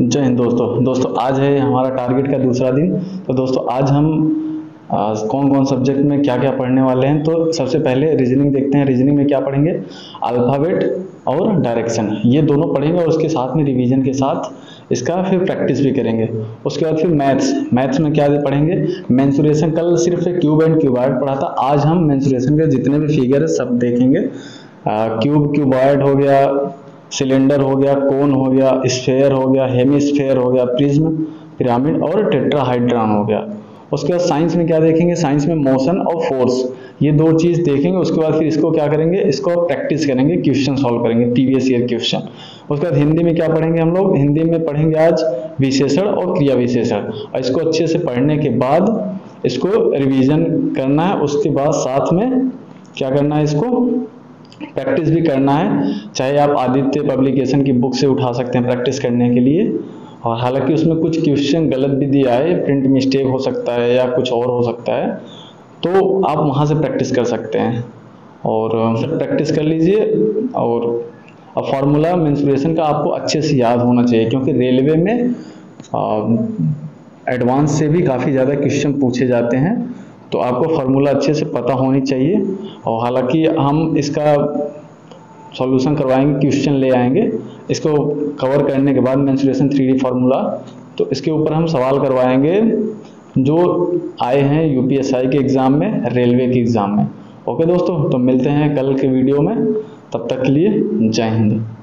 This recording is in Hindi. जय हिंद दोस्तों, आज है हमारा टारगेट का दूसरा दिन। तो दोस्तों आज हम कौन कौन सब्जेक्ट में क्या क्या पढ़ने वाले हैं। तो सबसे पहले रीजनिंग देखते हैं। रीजनिंग में क्या पढ़ेंगे, अल्फ़ाबेट और डायरेक्शन ये दोनों पढ़ेंगे और उसके साथ में रिवीजन के साथ इसका फिर प्रैक्टिस भी करेंगे। उसके बाद फिर मैथ्स में क्या पढ़ेंगे, मेंसुरेशन। कल सिर्फ क्यूब एंड क्यूबॉइड पढ़ा था, आज हम मेंसुरेशन के जितने भी फिगर है सब देखेंगे। क्यूब क्यूबॉइड हो गया, सिलेंडर हो गया, कोन हो गया, स्फेयर हो गया, हेमिस्फेयर हो गया, प्रिज्म, पिरामिड और टेट्राहाइड्रॉन हो गया। उसके बाद साइंस में क्या देखेंगे, साइंस में मोशन और फोर्स ये दो चीज़ देखेंगे। उसके बाद फिर इसको क्या करेंगे, इसको प्रैक्टिस करेंगे, क्वेश्चन सॉल्व करेंगे, प्रीवियस ईयर क्वेश्चन। उसके बाद हिंदी में क्या पढ़ेंगे हम लोग, हिंदी में पढ़ेंगे आज विशेषण और क्रिया विशेषण। और इसको अच्छे से पढ़ने के बाद इसको रिविजन करना है। उसके बाद साथ में क्या करना है, इसको प्रैक्टिस भी करना है। चाहे आप आदित्य पब्लिकेशन की बुक से उठा सकते हैं प्रैक्टिस करने के लिए। और हालांकि उसमें कुछ क्वेश्चन गलत भी दिया है, प्रिंट मिस्टेक हो सकता है या कुछ और हो सकता है, तो आप वहां से प्रैक्टिस कर सकते हैं। और प्रैक्टिस कर लीजिए। और फार्मूला मेंसुरेशन का आपको अच्छे से याद होना चाहिए, क्योंकि रेलवे में एडवांस से भी काफ़ी ज़्यादा क्वेश्चन पूछे जाते हैं, तो आपको फार्मूला अच्छे से पता होनी चाहिए। और हालांकि हम इसका सॉल्यूशन करवाएंगे, क्वेश्चन ले आएंगे, इसको कवर करने के बाद मेंसुरेशन 3D फार्मूला, तो इसके ऊपर हम सवाल करवाएंगे जो आए हैं यूपीएसआई के एग्ज़ाम में, रेलवे के एग्ज़ाम में। ओके दोस्तों, तो मिलते हैं कल के वीडियो में, तब तक के लिए जय हिंद।